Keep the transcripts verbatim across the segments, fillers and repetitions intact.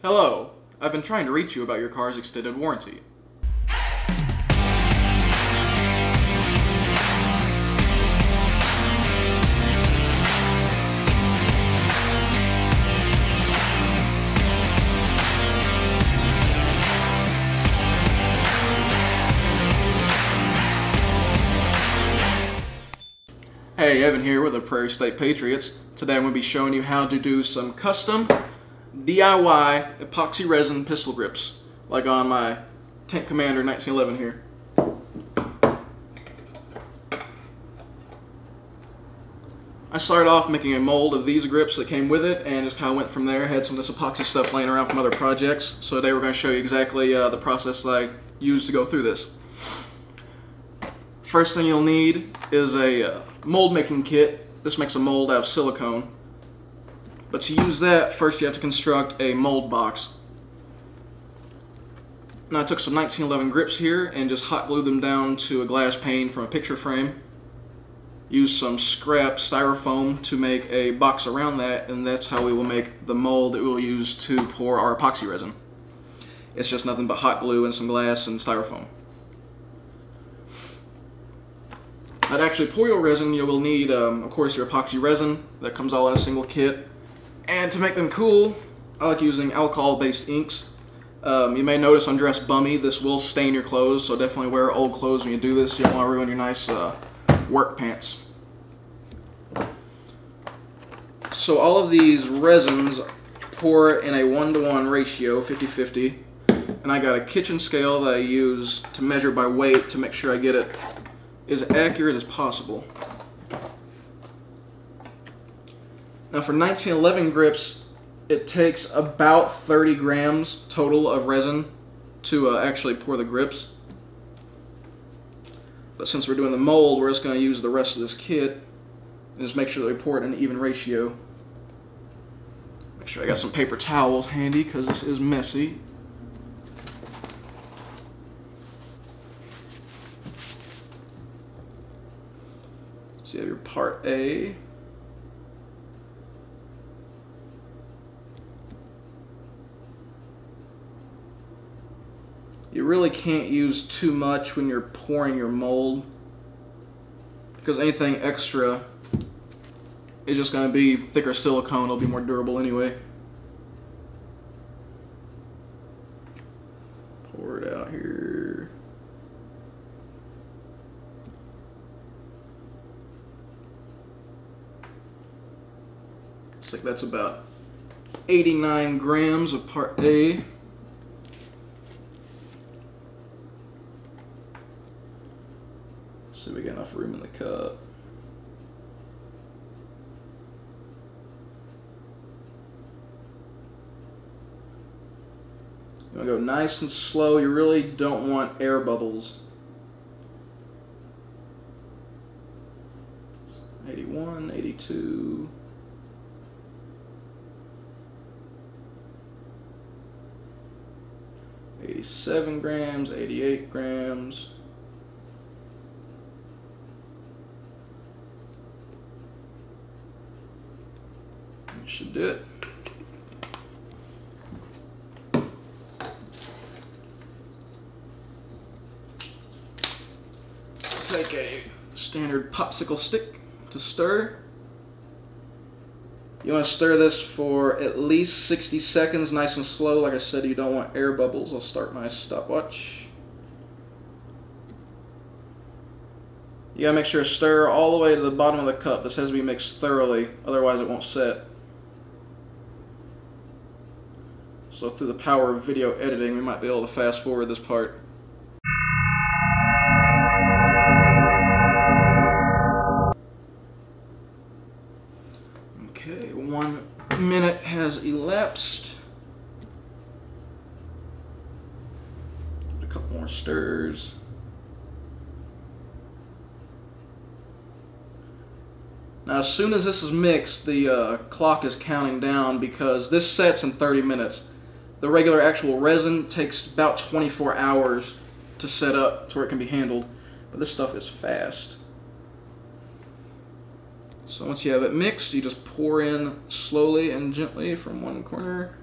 Hello, I've been trying to reach you about your car's extended warranty. Hey, Evan here with the Prairie State Patriots. Today I'm going to be showing you how to do some custom D I Y epoxy resin pistol grips, like on my Tank Commander nineteen eleven here. I started off making a mold of these grips that came with it and just kind of went from there. I had some of this epoxy stuff laying around from other projects, so today we're going to show you exactly uh, the process that I used to go through this. First thing you'll need is a uh, mold making kit. This makes a mold out of silicone. But to use that, first you have to construct a mold box. Now I took some nineteen eleven grips here and just hot glued them down to a glass pane from a picture frame. Used some scrap Styrofoam to make a box around that, and that's how we will make the mold that we'll use to pour our epoxy resin. It's just nothing but hot glue and some glass and Styrofoam. Now to actually pour your resin, you will need, um, of course, your epoxy resin that comes all in a single kit. And to make them cool, I like using alcohol-based inks. Um, you may notice on Dress Bummy, this will stain your clothes, so definitely wear old clothes when you do this. You don't want to ruin your nice uh, work pants. So all of these resins pour in a one-to-one ratio, fifty fifty. And I got a kitchen scale that I use to measure by weight to make sure I get it as accurate as possible. Now for nineteen eleven grips, it takes about thirty grams total of resin to uh, actually pour the grips. But since we're doing the mold, we're just going to use the rest of this kit and just make sure that we pour it in an even ratio. Make sure I got some paper towels handy because this is messy. So you have your part A. You really can't use too much when you're pouring your mold, because anything extra is just going to be thicker silicone. It'll be more durable anyway. Pour it out here. Looks like that's about eighty-nine grams of part A. So we got enough room in the cup. You want to go nice and slow. You really don't want air bubbles. eighty-one, eighty-two. eighty-seven grams, eighty-eight grams. Should do it. Take a standard popsicle stick to stir. You want to stir this for at least sixty seconds, nice and slow. Like I said, you don't want air bubbles. I'll start my stopwatch. You gotta make sure to stir all the way to the bottom of the cup. This has to be mixed thoroughly, otherwise it won't set. So through the power of video editing, we might be able to fast forward this part. Okay, one minute has elapsed. A couple more stirs. Now as soon as this is mixed, the uh, clock is counting down because this sets in thirty minutes. The regular actual resin takes about twenty-four hours to set up to where it can be handled, but this stuff is fast. So once you have it mixed, you just pour in slowly and gently from one corner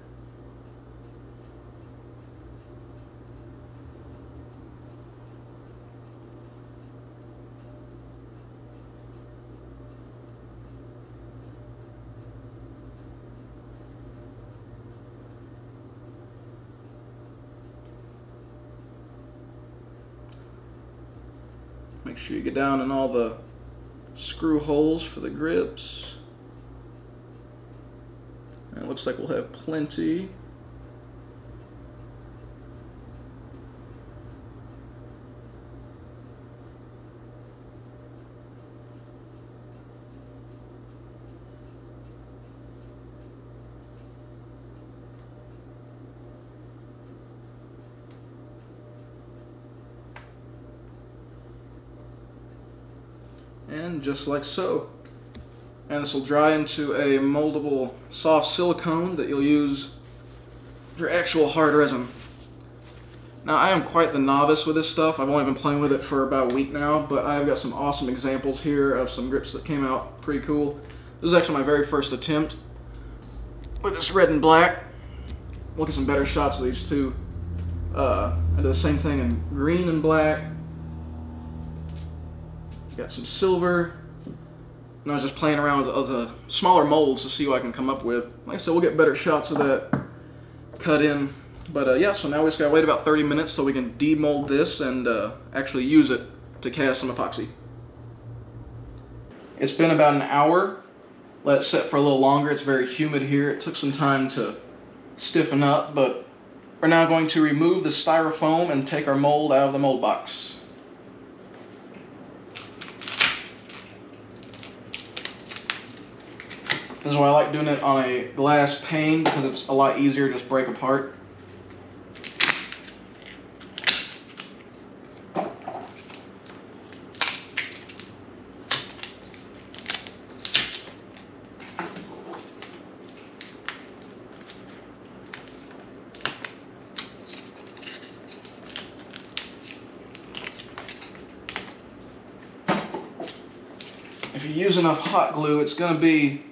Make sure you get down in all the screw holes for the grips. And it looks like we'll have plenty. And just like so. And this will dry into a moldable soft silicone that you'll use for actual hard resin. Now, I am quite the novice with this stuff. I've only been playing with it for about a week now, but I've got some awesome examples here of some grips that came out pretty cool. This is actually my very first attempt with this red and black. Look at some better shots of these two. Uh, I did the same thing in green and black. Got some silver, and I was just playing around with other smaller molds to see what I can come up with. Like I said, we'll get better shots of that cut in. But uh, yeah, so now we just gotta wait about thirty minutes so we can demold this and uh, actually use it to cast some epoxy. It's been about an hour. Let it sit for a little longer. It's very humid here. It took some time to stiffen up, but we're now going to remove the styrofoam and take our mold out of the mold box. This is why I like doing it on a glass pane, because it's a lot easier to just break apart. If you use enough hot glue, it's going to be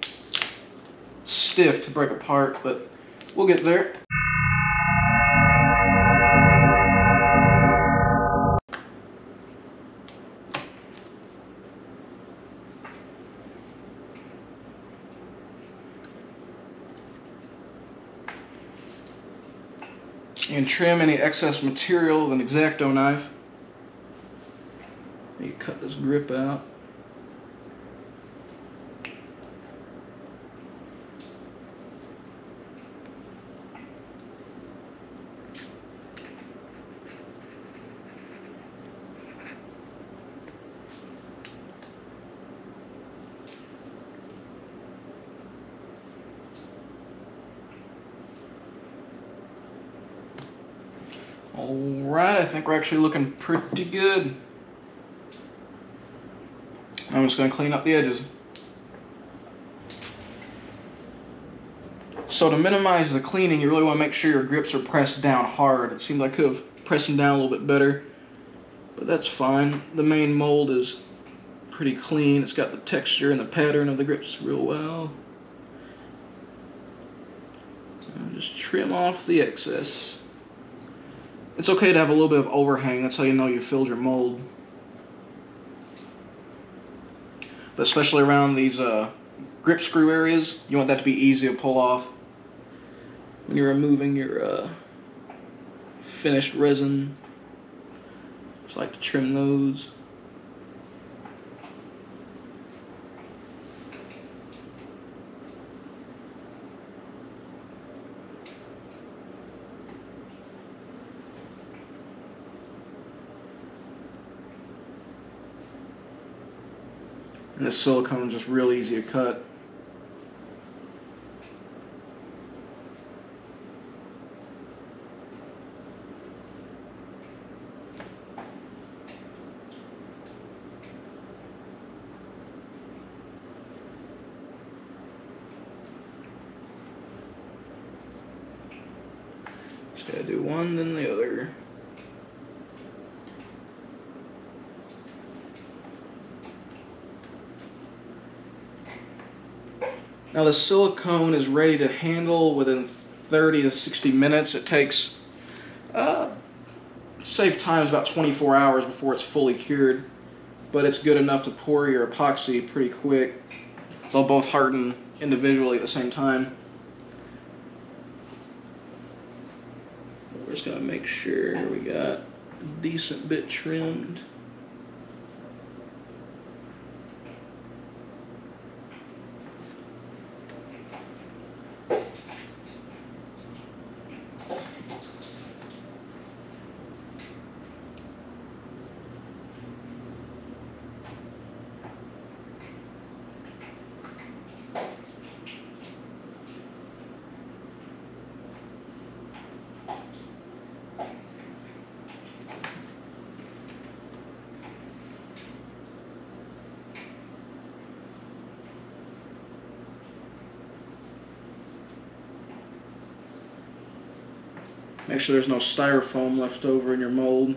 stiff to break apart, but we'll get there. You can trim any excess material with an X-Acto knife. You cut this grip out. Alright, I think we're actually looking pretty good. I'm just going to clean up the edges. So to minimize the cleaning, you really want to make sure your grips are pressed down hard. It seems I could have pressed them down a little bit better, but that's fine. The main mold is pretty clean. It's got the texture and the pattern of the grips real well. And just trim off the excess. It's okay to have a little bit of overhang. That's how you know you filled your mold. But especially around these uh, grip screw areas, you want that to be easy to pull off when you're removing your uh, finished resin. Just like to trim those. And this silicone is just real easy to cut. Just gotta do one, then the other. Now the silicone is ready to handle within thirty to sixty minutes. It takes, uh, save time is about twenty-four hours before it's fully cured, but it's good enough to pour your epoxy pretty quick. They'll both harden individually at the same time. We're just gonna make sure we got a decent bit trimmed. Make sure there's no styrofoam left over in your mold.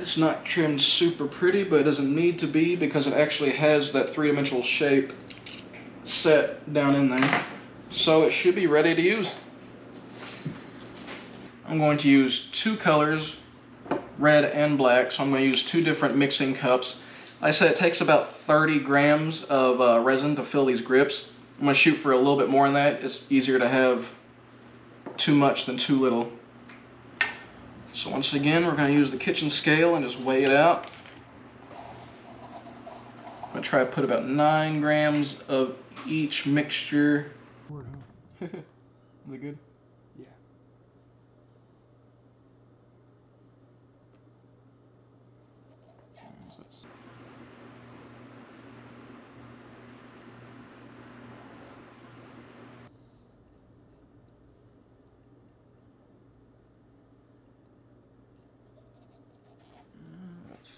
It's not trimmed super pretty, but it doesn't need to be because it actually has that three-dimensional shape set down in there. So it should be ready to use. I'm going to use two colors, red and black, so I'm going to use two different mixing cups. Like I said, it takes about thirty grams of uh, resin to fill these grips. I'm going to shoot for a little bit more than that. It's easier to have too much than too little. So once again, we're going to use the kitchen scale and just weigh it out. I'm going to try to put about nine grams of each mixture. Is it good? Yeah.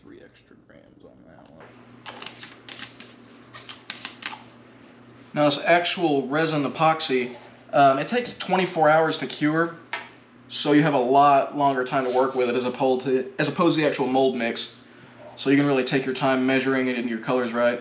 Three extra grams on that one. Now this actual resin epoxy, um, it takes twenty-four hours to cure, so you have a lot longer time to work with it as opposed to, as opposed to the actual mold mix. So you can really take your time measuring it and your colors right.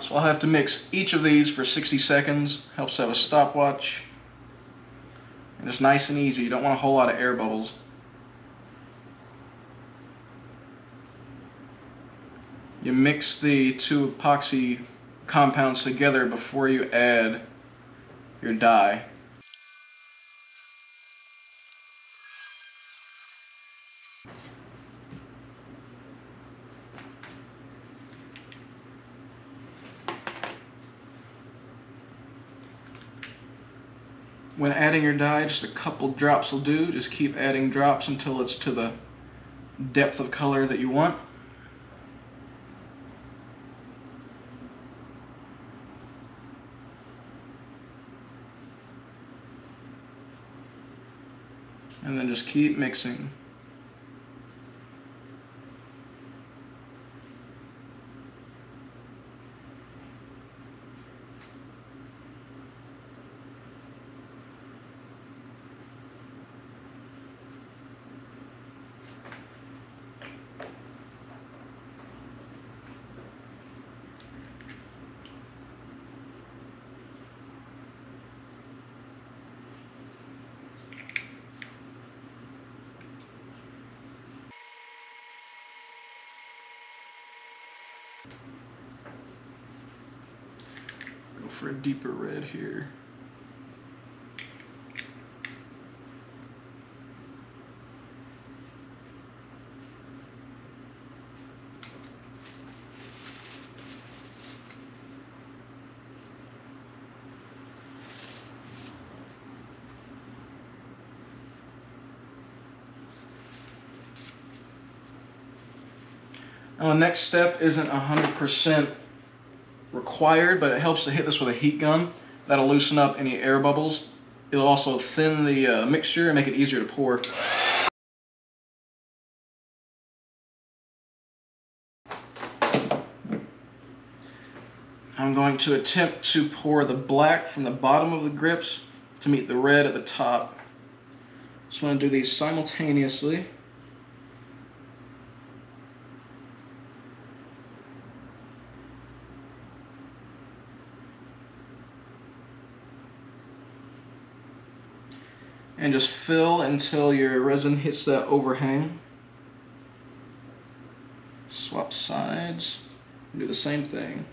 So I'll have to mix each of these for sixty seconds. Helps have a stopwatch. And it's nice and easy. You don't want a whole lot of air bubbles. You mix the two epoxy compounds together before you add your dye. When adding your dye, just a couple drops will do. Just keep adding drops until it's to the depth of color that you want. And then just keep mixing. Go for a deeper red here. Now the next step isn't one hundred percent required, but it helps to hit this with a heat gun. That'll loosen up any air bubbles. It'll also thin the uh, mixture and make it easier to pour. I'm going to attempt to pour the black from the bottom of the grips to meet the red at the top. Just want to do these simultaneously. And just fill until your resin hits that overhang. Swap sides and do the same thing.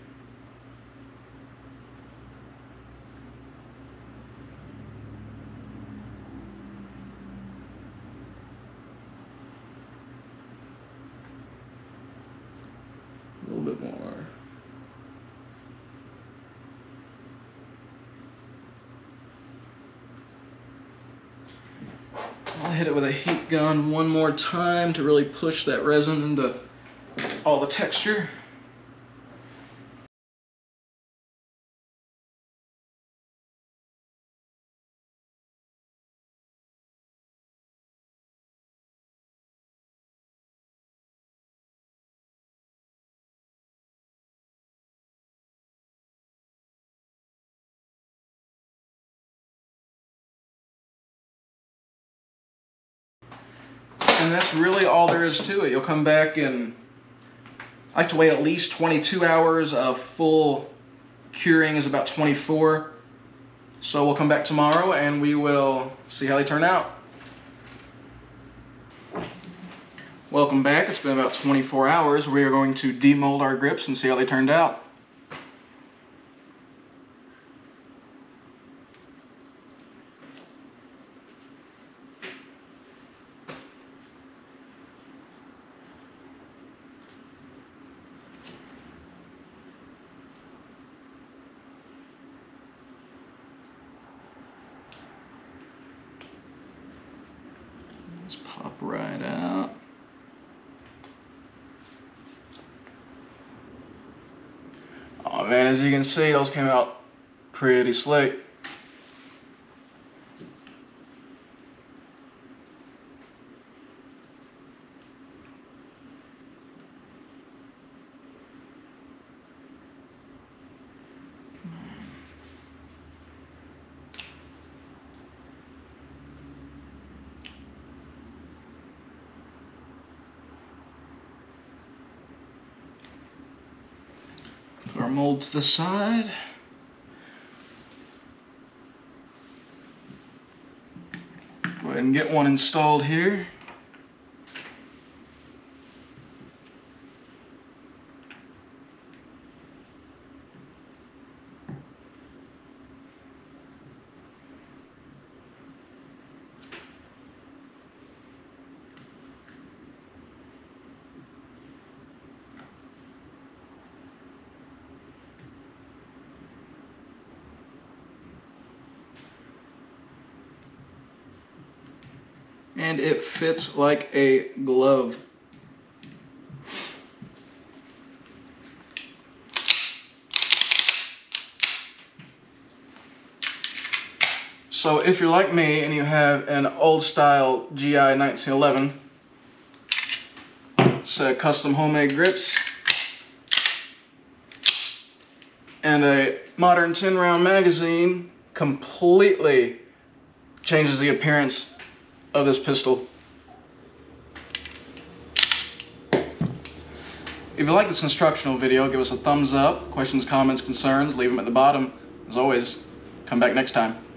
A little bit more. Hit it with a heat gun one more time to really push that resin into all the texture. And that's really all there is to it. You'll come back and I like to wait at least twenty-two hours. Uh, full curing is about twenty-four. So we'll come back tomorrow and we will see how they turn out. Welcome back. It's been about twenty-four hours. We are going to demold our grips and see how they turned out. Just pop right out. Oh man, as you can see, those came out pretty slick. Put our mold to the side. Go ahead and get one installed here. And it fits like a glove. So if you're like me and you have an old style G I nineteen eleven, it's a custom homemade grips and a modern ten round magazine, completely changes the appearance of this pistol. If you like this instructional video, give us a thumbs up. Questions, comments, concerns, leave them at the bottom. As always, come back next time.